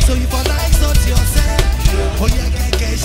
So if I like not yourself, oh yeah,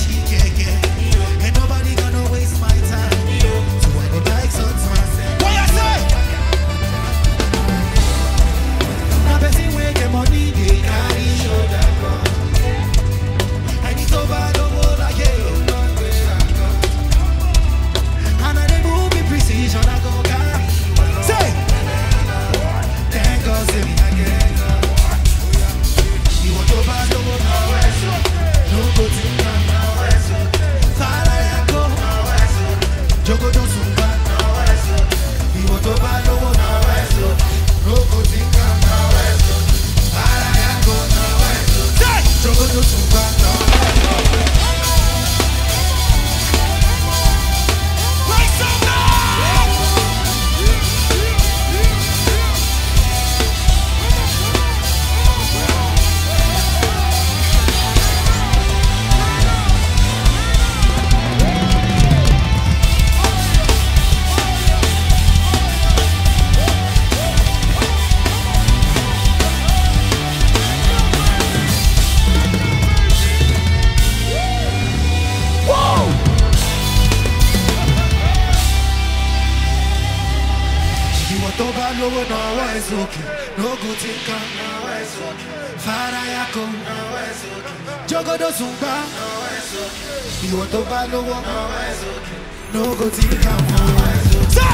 follow when no wise looking. No good thing come, no wise looking. Father Yako, no wise looking. Jogo do Zumba, no wise looking. You want to follow what no wise looking. No good thing come, no wise looking. Father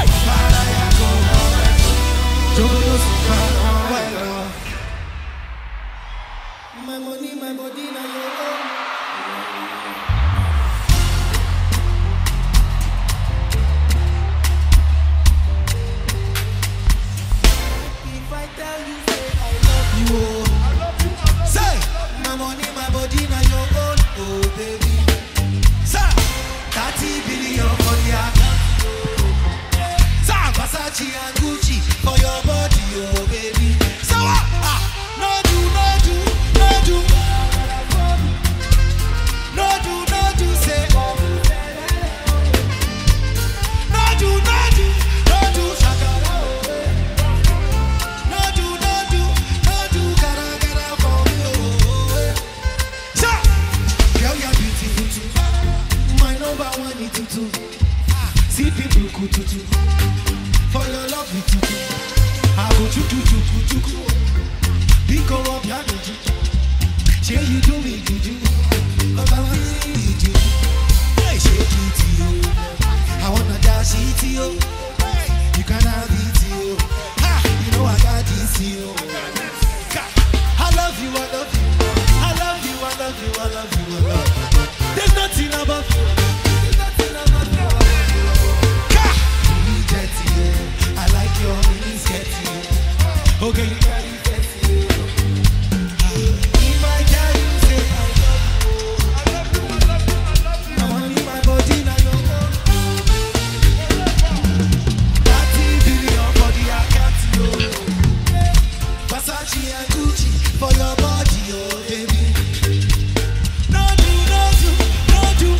Yako, no wise looking. Jogo do Zumba, no wise looking. My money, my body, now your own. And Gucci for your body, oh baby. So what? No do, no do, no do. No do, no do, say. No do, no do, no do, shaka. No do, no do, no do, gotta get out for me. So, girl, you're beautiful too. My number one is tutu. See people could tutu. For your love, you do. I want you to do, because of your beauty. She you do me, you do. But I want to do. She did you. I wanna dash it to you. You can have it to you. You know I got this to you. I love you, I love you. I love you, I love you, I love you, I love you. There's nothing above you. There's nothing above you. I like your knees getting. Okay, you got it, getting. If I tell you, say I love you. I love you, I love you, I love you. I want in my body, now you're gone. 30 billion for the account, Versace and Gucci for your body, oh baby. No do, no do, no do.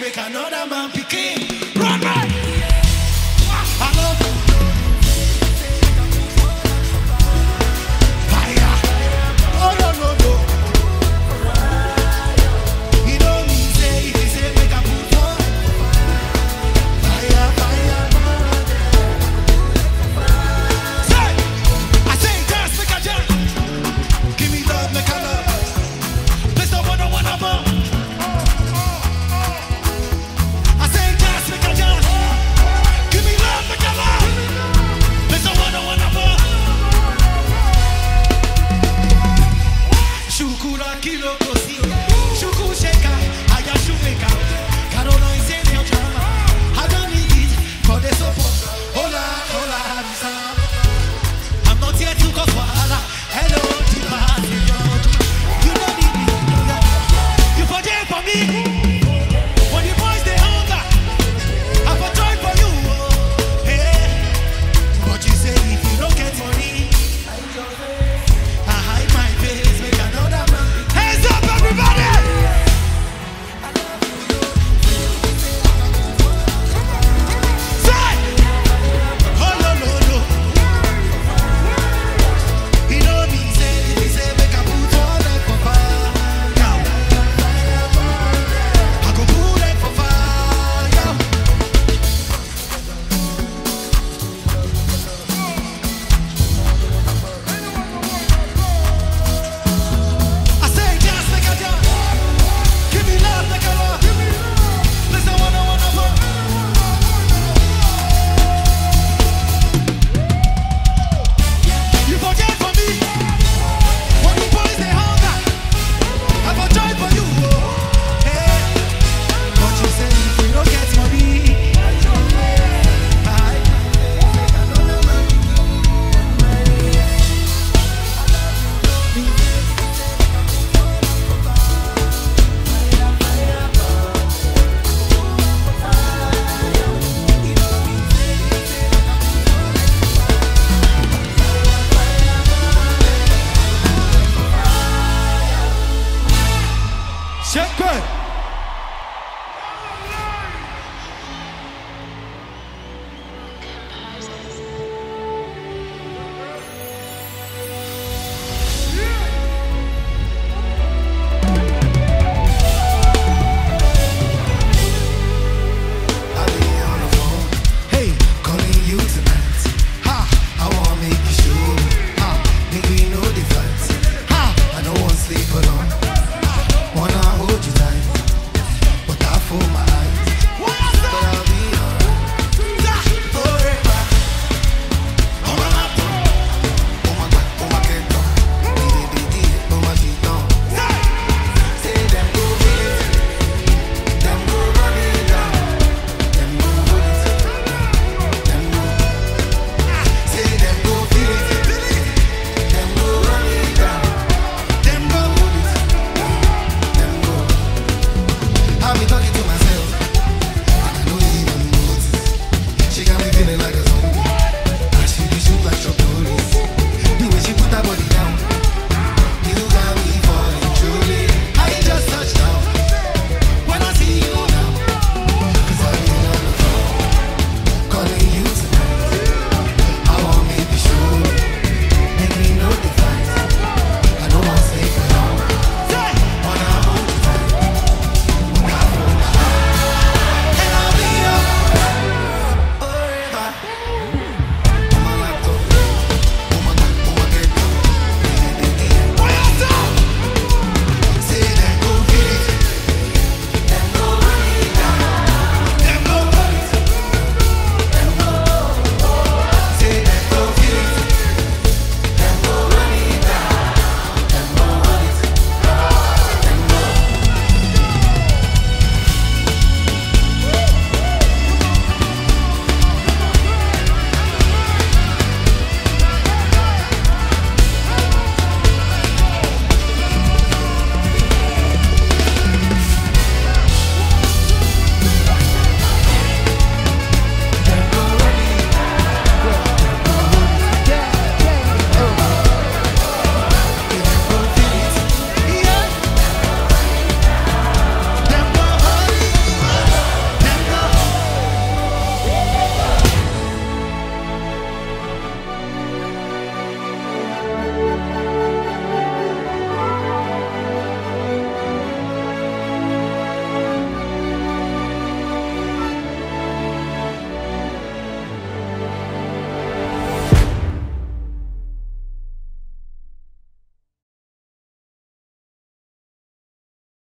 Make another man picking. Run, man!